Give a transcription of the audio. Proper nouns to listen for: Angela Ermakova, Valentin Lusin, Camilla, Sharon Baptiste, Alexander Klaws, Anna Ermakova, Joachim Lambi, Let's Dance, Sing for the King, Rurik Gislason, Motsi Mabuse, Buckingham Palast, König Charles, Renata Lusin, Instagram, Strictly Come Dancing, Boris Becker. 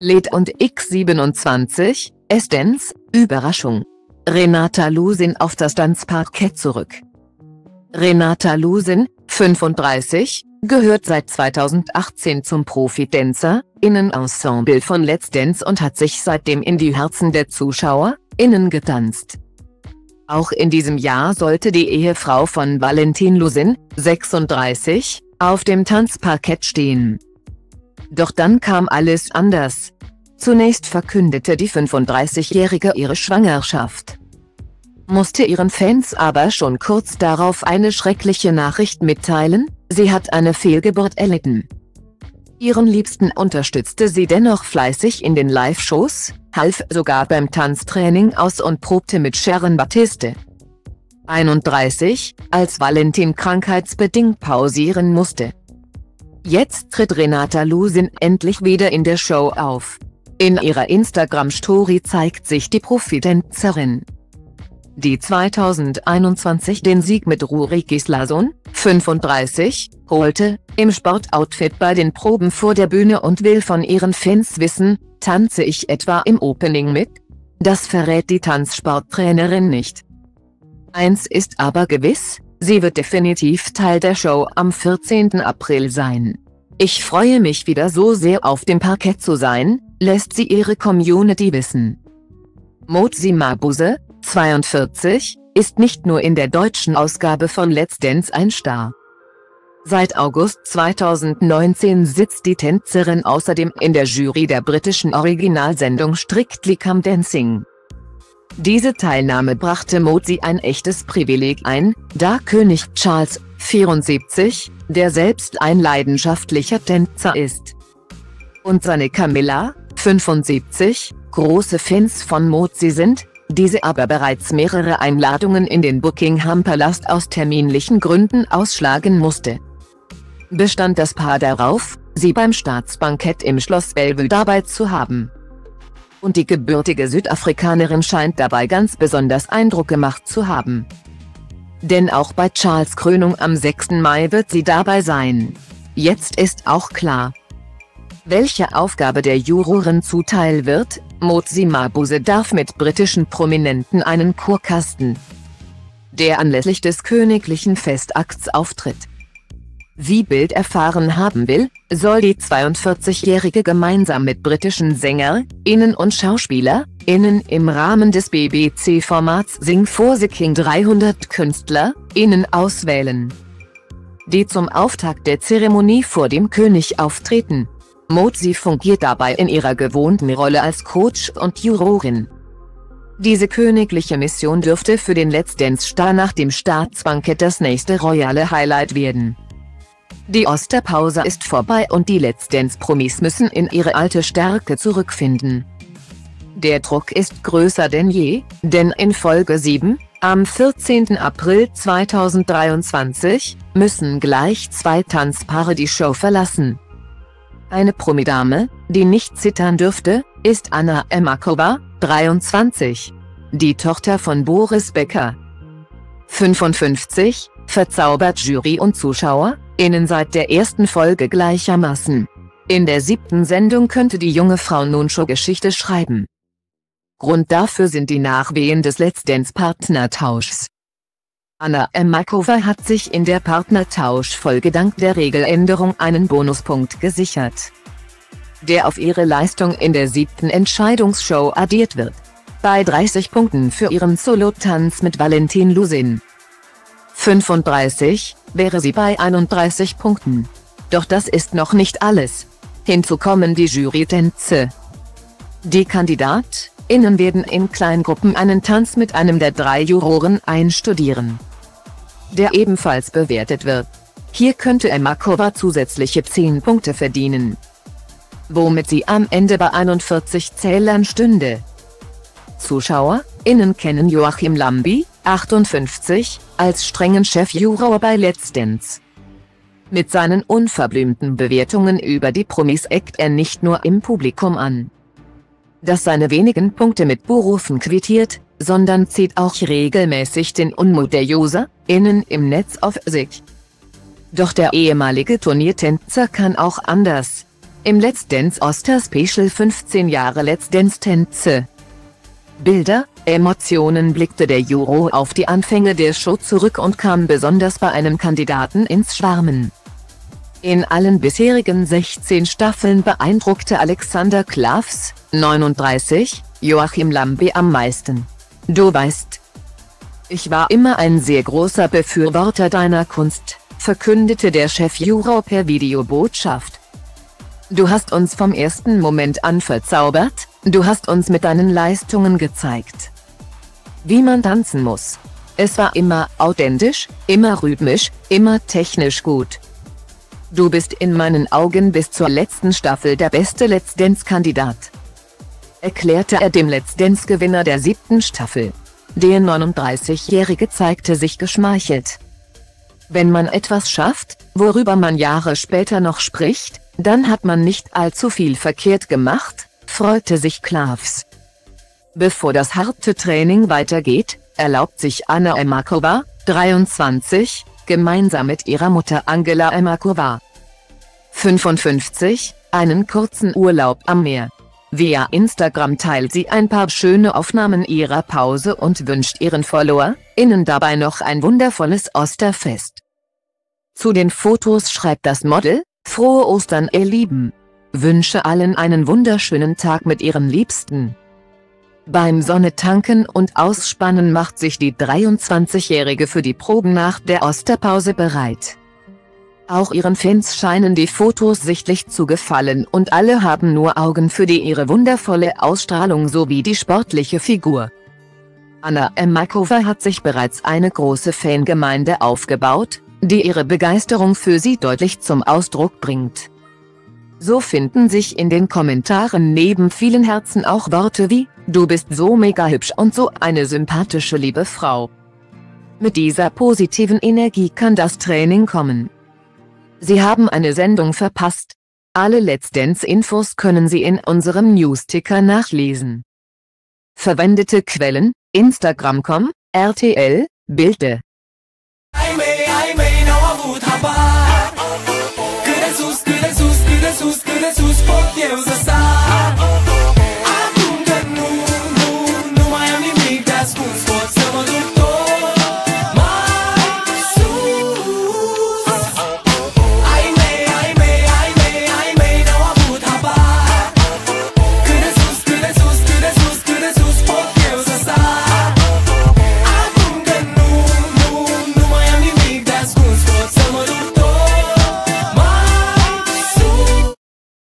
Led und X27, Let's Dance, Überraschung. Renata Lusin auf das Tanzparkett zurück. Renata Lusin, 35, gehört seit 2018 zum Profi-Tänzer-Innen-Ensemble von Let's Dance und hat sich seitdem in die Herzen der Zuschauer*innen getanzt. Auch in diesem Jahr sollte die Ehefrau von Valentin Lusin, 36, auf dem Tanzparkett stehen. Doch dann kam alles anders. Zunächst verkündete die 35-Jährige ihre Schwangerschaft, musste ihren Fans aber schon kurz darauf eine schreckliche Nachricht mitteilen: Sie hat eine Fehlgeburt erlitten. Ihren Liebsten unterstützte sie dennoch fleißig in den Live-Shows, half sogar beim Tanztraining aus und probte mit Sharon Baptiste, 31, als Valentin krankheitsbedingt pausieren musste. Jetzt tritt Renata Lusin endlich wieder in der Show auf. In ihrer Instagram-Story zeigt sich die Profitänzerin, die 2021 den Sieg mit Rurik Gislason, 35, holte, im Sportoutfit bei den Proben vor der Bühne und will von ihren Fans wissen: Tanze ich etwa im Opening mit? Das verrät die Tanzsporttrainerin nicht. Eins ist aber gewiss: Sie wird definitiv Teil der Show am 14. April sein. Ich freue mich wieder so sehr, auf dem Parkett zu sein, lässt sie ihre Community wissen. Motsi Mabuse, 42, ist nicht nur in der deutschen Ausgabe von Let's Dance ein Star. Seit August 2019 sitzt die Tänzerin außerdem in der Jury der britischen Originalsendung Strictly Come Dancing. Diese Teilnahme brachte Motsi ein echtes Privileg ein, da König Charles, 74, der selbst ein leidenschaftlicher Tänzer ist, und seine Camilla, 75, große Fans von Motsi sind, diese aber bereits mehrere Einladungen in den Buckingham Palast aus terminlichen Gründen ausschlagen musste, bestand das Paar darauf, sie beim Staatsbankett im Schloss Belvedere dabei zu haben. Und die gebürtige Südafrikanerin scheint dabei ganz besonders Eindruck gemacht zu haben. Denn auch bei Charles' Krönung am 6. Mai wird sie dabei sein. Jetzt ist auch klar, welche Aufgabe der Juroren zuteil wird: Motsi Mabuse darf mit britischen Prominenten einen Kurkasten, der anlässlich des königlichen Festakts auftritt. Wie Bild erfahren haben will, soll die 42-Jährige gemeinsam mit britischen SängerInnen und SchauspielerInnen im Rahmen des BBC-Formats Sing for the King 300 KünstlerInnen auswählen, die zum Auftakt der Zeremonie vor dem König auftreten. Motsi fungiert dabei in ihrer gewohnten Rolle als Coach und Jurorin. Diese königliche Mission dürfte für den Let's Dance-Star nach dem Staatsbankett das nächste royale Highlight werden. Die Osterpause ist vorbei und die Let's Dance-Promis müssen in ihre alte Stärke zurückfinden. Der Druck ist größer denn je, denn in Folge 7, am 14. April 2023, müssen gleich zwei Tanzpaare die Show verlassen. Eine Promidame, die nicht zittern dürfte, ist Anna Ermakova, 23, die Tochter von Boris Becker, 55, verzaubert Jury und ZuschauerInnen seit der ersten Folge gleichermaßen. In der 7. Sendung könnte die junge Frau nun schon Geschichte schreiben. Grund dafür sind die Nachwehen des Let's Dance-Partnertauschs. Anna Ermakova hat sich in der Partnertauschfolge dank der Regeländerung einen Bonuspunkt gesichert, der auf ihre Leistung in der 7. Entscheidungsshow addiert wird. Bei 30 Punkten für ihren Solo-Tanz mit Valentin Lusin, 35, wäre sie bei 31 Punkten. Doch das ist noch nicht alles. Hinzu kommen die Jury-Tänze. Die KandidatInnen werden in Kleingruppen einen Tanz mit einem der 3 Juroren einstudieren, der ebenfalls bewertet wird. Hier könnte Ermakova zusätzliche 10 Punkte verdienen, womit sie am Ende bei 41 Zählern stünde. ZuschauerInnen kennen Joachim Lambi, 58, als strengen Chefjuror bei Let's Dance. Mit seinen unverblümten Bewertungen über die Promis eckt er nicht nur im Publikum an, das seine wenigen Punkte mit Buhrufen quittiert, sondern zieht auch regelmäßig den Unmut der UserInnen im Netz auf sich. Doch der ehemalige Turniertänzer kann auch anders. Im Let's Dance Oster Special 15 Jahre Let's Dance Tänze. Bilder, Emotionen. Blickte der Juro auf die Anfänge der Show zurück und kam besonders bei einem Kandidaten ins Schwärmen. In allen bisherigen 16 Staffeln beeindruckte Alexander Klaws, 39, Joachim Lambi am meisten. Du weißt, ich war immer ein sehr großer Befürworter deiner Kunst, verkündete der Chefjuror per Videobotschaft. Du hast uns vom ersten Moment an verzaubert, du hast uns mit deinen Leistungen gezeigt, wie man tanzen muss. Es war immer authentisch, immer rhythmisch, immer technisch gut. Du bist in meinen Augen bis zur letzten Staffel der beste Let's Dance-Kandidat, erklärte er dem Let's Dance-Gewinner der 7. Staffel. Der 39-Jährige zeigte sich geschmeichelt. Wenn man etwas schafft, worüber man Jahre später noch spricht, dann hat man nicht allzu viel verkehrt gemacht, freute sich Klaws. Bevor das harte Training weitergeht, erlaubt sich Anna Ermakova, 23, gemeinsam mit ihrer Mutter Angela Ermakova, 55, einen kurzen Urlaub am Meer. Via Instagram teilt sie ein paar schöne Aufnahmen ihrer Pause und wünscht ihren FollowerInnen dabei noch ein wundervolles Osterfest. Zu den Fotos schreibt das Model: Frohe Ostern, ihr Lieben. Wünsche allen einen wunderschönen Tag mit ihren Liebsten. Beim Sonnetanken und Ausspannen macht sich die 23-Jährige für die Proben nach der Osterpause bereit. Auch ihren Fans scheinen die Fotos sichtlich zu gefallen und alle haben nur Augen für ihre wundervolle Ausstrahlung sowie die sportliche Figur. Anna Ermakova hat sich bereits eine große Fangemeinde aufgebaut, die ihre Begeisterung für sie deutlich zum Ausdruck bringt. So finden sich in den Kommentaren neben vielen Herzen auch Worte wie: Du bist so mega hübsch und so eine sympathische liebe Frau. Mit dieser positiven Energie kann das Training kommen. Sie haben eine Sendung verpasst. Alle Let's Dance-Infos können Sie in unserem Newsticker nachlesen. Verwendete Quellen: Instagram.com, RTL, Bilde.